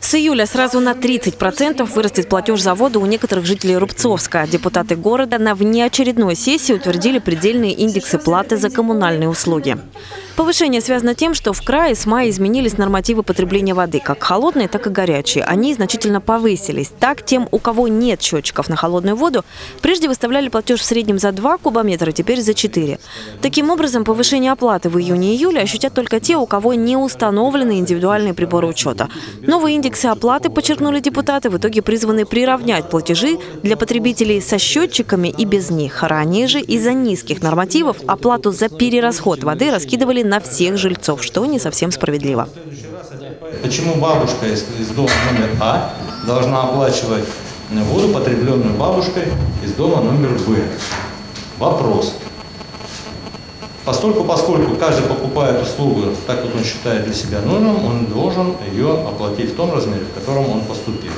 С июля сразу на 30% вырастет платеж за воду у некоторых жителей Рубцовска. Депутаты города на внеочередной сессии утвердили предельные индексы платы за коммунальные услуги. Повышение связано тем, что в крае с мая изменились нормативы потребления воды, как холодные, так и горячие. Они значительно повысились. Так, тем, у кого нет счетчиков на холодную воду, прежде выставляли платеж в среднем за 2 кубометра, теперь за 4. Таким образом, повышение оплаты в июне-июле ощутят только те, у кого не установлены индивидуальные приборы учета. Новый индекс оплаты, подчеркнули депутаты, в итоге призваны приравнять платежи для потребителей со счетчиками и без них. Ранее же из-за низких нормативов оплату за перерасход воды раскидывали на всех жильцов, что не совсем справедливо. Почему бабушка из дома номер А должна оплачивать воду, потребленную бабушкой из дома номер Б? Вопрос. Поскольку каждый покупает услугу, так как он считает для себя нужным, он должен ее оплатить в том размере, в котором он поступил.